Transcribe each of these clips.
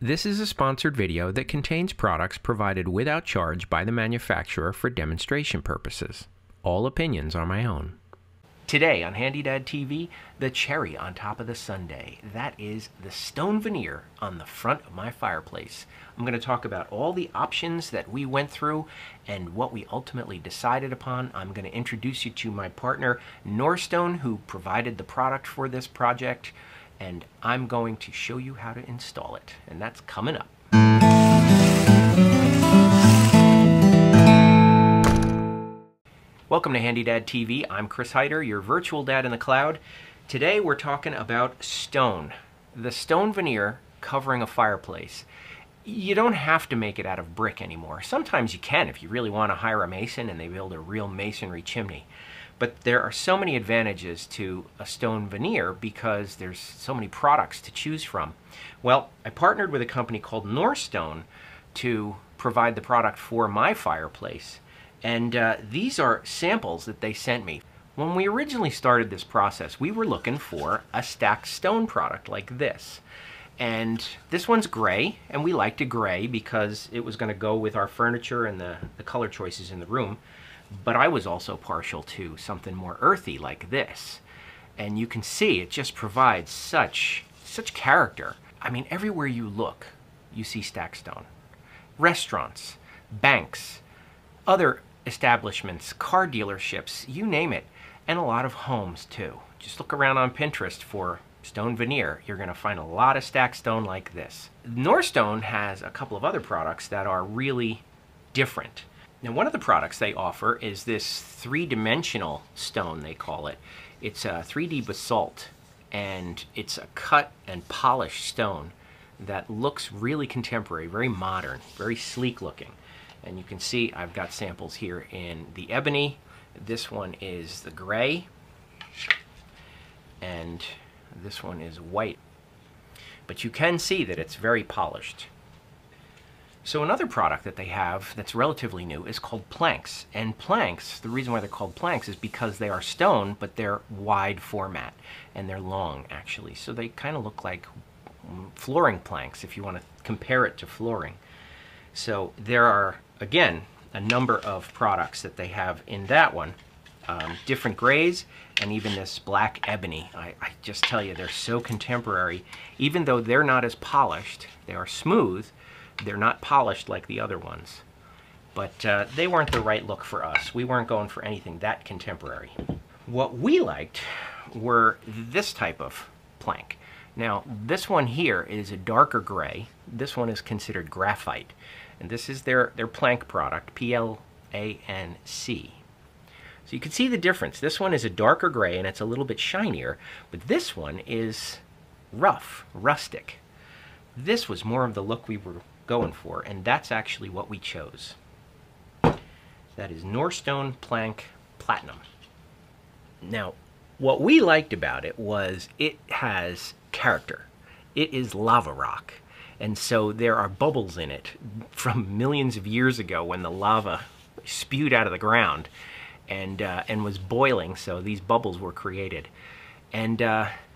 This is a sponsored video that contains products provided without charge by the manufacturer for demonstration purposes. All opinions are my own. Today on Handy Dad TV, the cherry on top of the sundae. That is the stone veneer on the front of my fireplace. I'm going to talk about all the options that we went through and what we ultimately decided upon. I'm going to introduce you to my partner, Norstone, who provided the product for this project. And I'm going to show you how to install it, and that's coming up. Welcome to Handy Dad TV. I'm Chris Heider, your virtual dad in the cloud. Today we're talking about stone, the stone veneer covering a fireplace. You don't have to make it out of brick anymore. Sometimes you can if you really want to hire a mason and they build a real masonry chimney. But there are so many advantages to a stone veneer because there's so many products to choose from. Well, I partnered with a company called Norstone to provide the product for my fireplace. And these are samples that they sent me. When we originally started this process, we were looking for a stacked stone product like this. And this one's gray, and we liked a gray because it was going to go with our furniture and the color choices in the room. But I was also partial to something more earthy like this. And you can see it just provides such character. I mean, everywhere you look, you see stacked stone. Restaurants, banks, other establishments, car dealerships, you name it. And a lot of homes too. Just look around on Pinterest for stone veneer. You're going to find a lot of stacked stone like this. Norstone has a couple of other products that are really different. Now, one of the products they offer is this three-dimensional stone, they call it. It's a 3D basalt, and it's a cut and polished stone that looks really contemporary, very modern, very sleek looking. And you can see I've got samples here in the ebony. This one is the gray, and this one is white. But you can see that it's very polished. So another product that they have that's relatively new is called planks. And planks, the reason why they're called planks is because they are stone, but they're wide format, and they're long, actually. So they kind of look like flooring planks, if you want to compare it to flooring. So there are, again, a number of products that they have in that one. Different grays, and even this black ebony. I just tell you, they're so contemporary. Even though they're not as polished, they are smooth. They're not polished like the other ones, but they weren't the right look for us. We weren't going for anything that contemporary. What we liked were this type of plank. Now, this one here is a darker gray. This one is considered graphite, and this is their Planc product, P-L-A-N-C. So you can see the difference. This one is a darker gray, and it's a little bit shinier, but this one is rough, rustic. This was more of the look we were going for, and that's actually what we chose. That is Norstone Planc Platinum. Now, what we liked about it was it has character. It is lava rock, and so there are bubbles in it from millions of years ago when the lava spewed out of the ground and was boiling, so these bubbles were created. And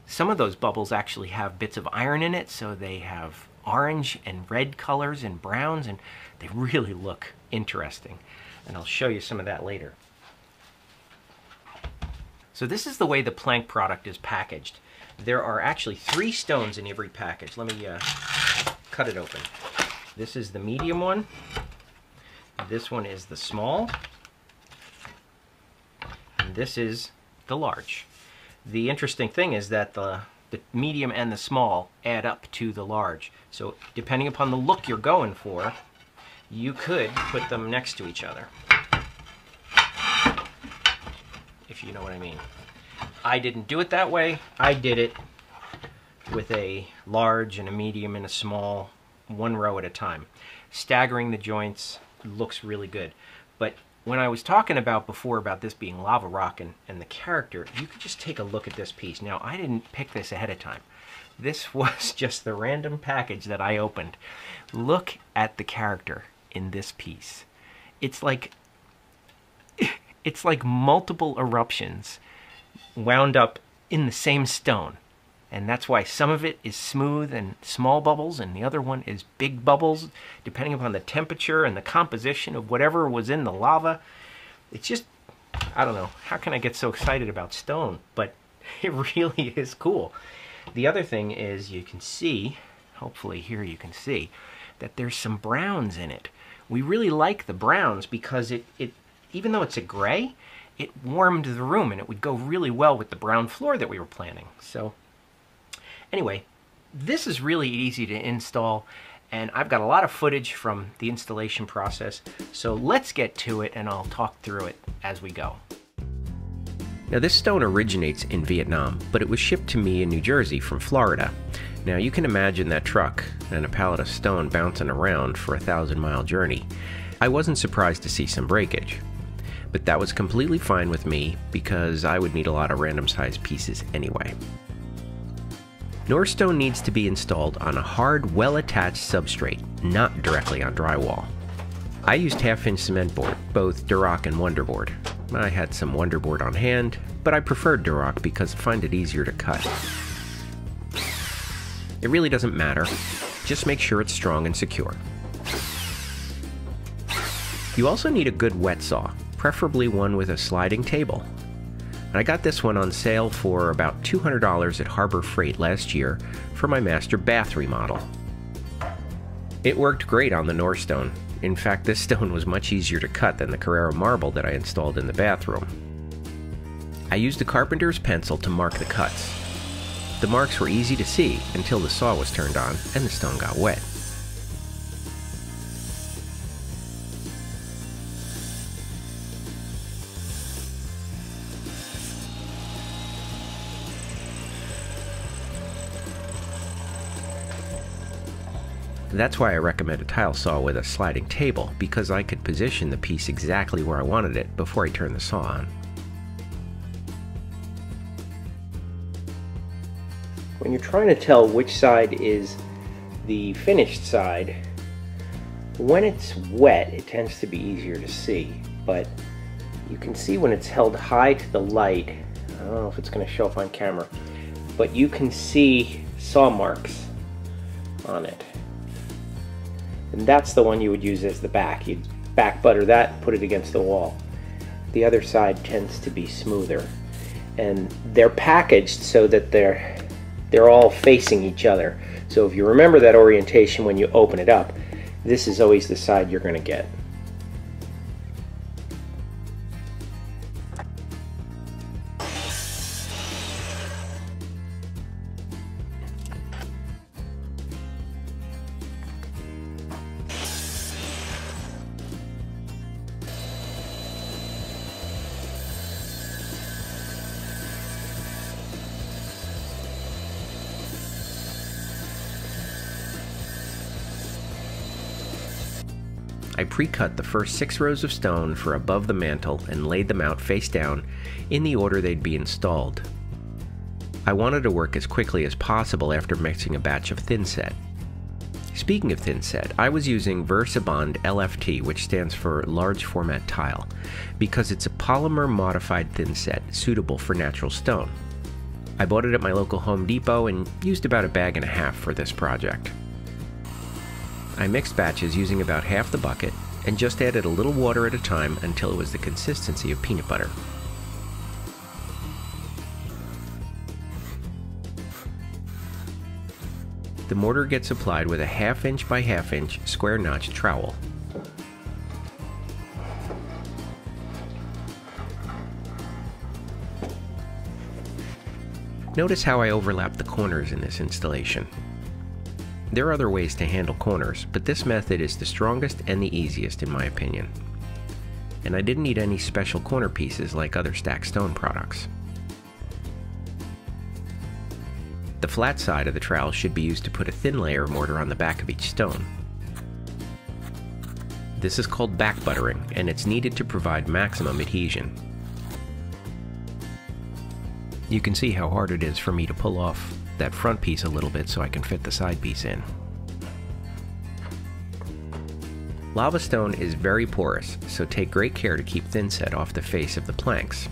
some of those bubbles actually have bits of iron in it, so they have orange and red colors and browns, and they really look interesting, and I'll show you some of that later. So this is the way the Planc product is packaged. There are actually 3 stones in every package. Let me cut it open. This is the medium one, this one is the small, and this is the large. The interesting thing is that the medium and the small add up to the large. So depending upon the look you're going for, you could put them next to each other, if you know what I mean. I didn't do it that way. I did it with a large and a medium and a small, one row at a time. Staggering the joints looks really good. But when I was talking about before about this being lava rock and the character, you could just take a look at this piece. Now, I didn't pick this ahead of time. This was just the random package that I opened. Look at the character in this piece. It's like multiple eruptions wound up in the same stone. and that's why some of it is smooth and small bubbles and the other one is big bubbles, depending upon the temperature and the composition of whatever was in the lava. It's just, I don't know, how can I get so excited about stone? But it really is cool. The other thing is you can see, hopefully here you can see, that there's some browns in it. We really like the browns because it even though it's a gray, it warmed the room and it would go really well with the brown floor that we were planning. So anyway, this is really easy to install and I've got a lot of footage from the installation process. So let's get to it and I'll talk through it as we go. Now this stone originates in Vietnam, but it was shipped to me in New Jersey from Florida. Now you can imagine that truck and a pallet of stone bouncing around for a 1,000-mile journey. I wasn't surprised to see some breakage, but that was completely fine with me because I would need a lot of random size pieces anyway. Norstone needs to be installed on a hard, well-attached substrate, not directly on drywall. I used half-inch cement board, both Durock and Wonderboard. I had some Wonderboard on hand, but I preferred Durock because I find it easier to cut. It really doesn't matter, just make sure it's strong and secure. You also need a good wet saw, preferably one with a sliding table. And I got this one on sale for about $200 at Harbor Freight last year for my master bath remodel. It worked great on the Norstone. In fact, this stone was much easier to cut than the Carrara marble that I installed in the bathroom. I used a carpenter's pencil to mark the cuts. The marks were easy to see until the saw was turned on and the stone got wet. That's why I recommend a tile saw with a sliding table, because I could position the piece exactly where I wanted it before I turned the saw on. When you're trying to tell which side is the finished side, when it's wet it tends to be easier to see, but you can see when it's held high to the light, I don't know if it's going to show up on camera, but you can see saw marks on it. And that's the one you would use as the back. You'd back butter that, put it against the wall. The other side tends to be smoother. And they're packaged so that they're all facing each other. So if you remember that orientation when you open it up, this is always the side you're going to get. I pre-cut the first 6 rows of stone for above the mantel and laid them out face down in the order they'd be installed. I wanted to work as quickly as possible after mixing a batch of thinset. Speaking of thinset, I was using Versabond LFT, which stands for Large Format Tile, because it's a polymer modified thinset suitable for natural stone. I bought it at my local Home Depot and used about a bag and a half for this project. I mixed batches using about half the bucket and just added a little water at a time until it was the consistency of peanut butter. The mortar gets applied with a 1/2" by 1/2" square notch trowel. Notice how I overlap the corners in this installation. There are other ways to handle corners, but this method is the strongest and the easiest in my opinion. And I didn't need any special corner pieces like other stacked stone products. The flat side of the trowel should be used to put a thin layer of mortar on the back of each stone. This is called back buttering, and it's needed to provide maximum adhesion. You can see how hard it is for me to pull off that front piece a little bit so I can fit the side piece in. Lava stone is very porous, so take great care to keep thinset off the face of the planks.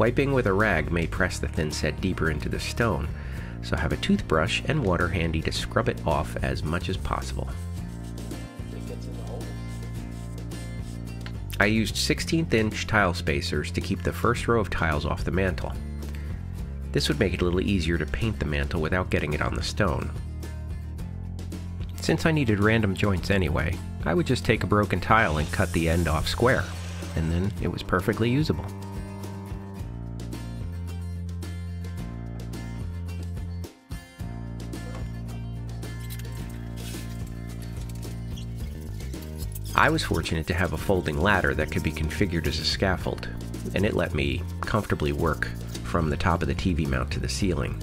Wiping with a rag may press the thinset deeper into the stone, so have a toothbrush and water handy to scrub it off as much as possible. I used 16-inch tile spacers to keep the first row of tiles off the mantel. This would make it a little easier to paint the mantel without getting it on the stone. Since I needed random joints anyway, I would just take a broken tile and cut the end off square, and then it was perfectly usable. I was fortunate to have a folding ladder that could be configured as a scaffold, and it let me comfortably work from the top of the TV mount to the ceiling.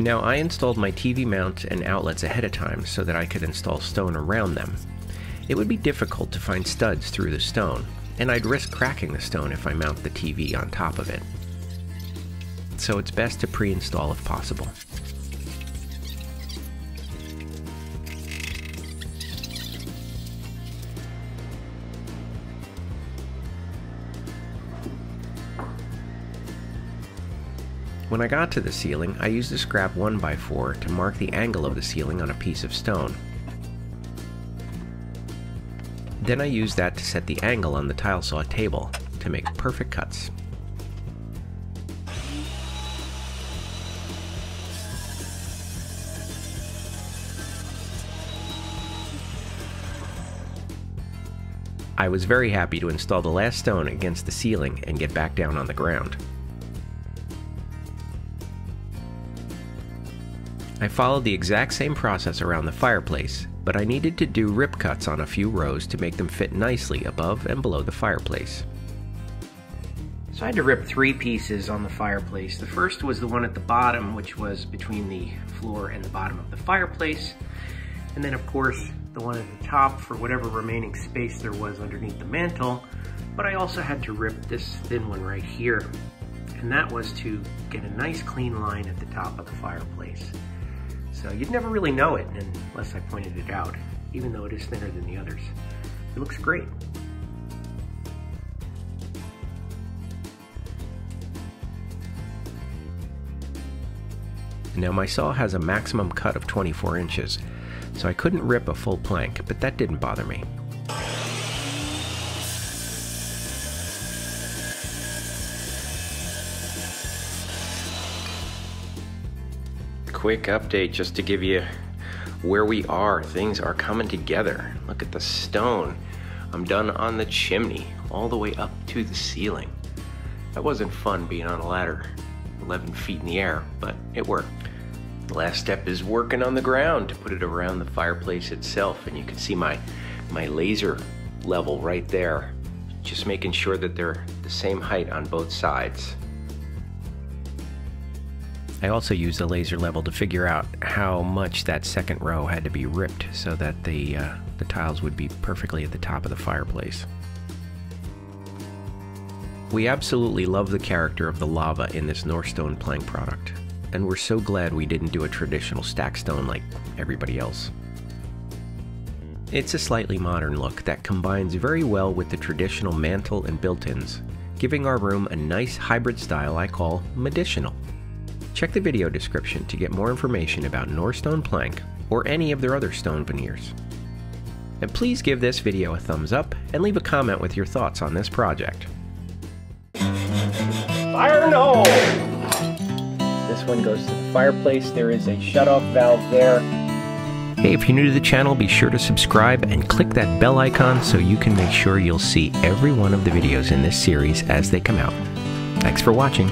Now, I installed my TV mount and outlets ahead of time so that I could install stone around them. It would be difficult to find studs through the stone, and I'd risk cracking the stone if I mount the TV on top of it. So it's best to pre-install if possible. When I got to the ceiling, I used a scrap 1x4 to mark the angle of the ceiling on a piece of stone. Then I used that to set the angle on the tile saw table to make perfect cuts. I was very happy to install the last stone against the ceiling and get back down on the ground. I followed the exact same process around the fireplace, but I needed to do rip cuts on a few rows to make them fit nicely above and below the fireplace. So I had to rip three pieces on the fireplace. The first was the one at the bottom, which was between the floor and the bottom of the fireplace. And then of course, the one at the top for whatever remaining space there was underneath the mantle. But I also had to rip this thin one right here. And that was to get a nice clean line at the top of the fireplace. So you'd never really know it unless I pointed it out, even though it is thinner than the others. It looks great. Now my saw has a maximum cut of 24 inches, so I couldn't rip a full plank, but that didn't bother me. Quick update just to give you where we are. Things are coming together. Look at the stone. I'm done on the chimney all the way up to the ceiling. That wasn't fun being on a ladder 11 feet in the air, but it worked. The last step is working on the ground to put it around the fireplace itself, and you can see my laser level right there. Just making sure that they're the same height on both sides. I also used the laser level to figure out how much that second row had to be ripped so that the tiles would be perfectly at the top of the fireplace. We absolutely love the character of the lava in this Norstone Planc product, and we're so glad we didn't do a traditional stack stone like everybody else. It's a slightly modern look that combines very well with the traditional mantle and built-ins, giving our room a nice hybrid style I call medicinal. Check the video description to get more information about Norstone Planc or any of their other stone veneers. And please give this video a thumbs up and leave a comment with your thoughts on this project. Fire in the hole! This one goes to the fireplace. There is a shutoff valve there. Hey, if you're new to the channel, be sure to subscribe and click that bell icon so you can make sure you'll see every one of the videos in this series as they come out. Thanks for watching.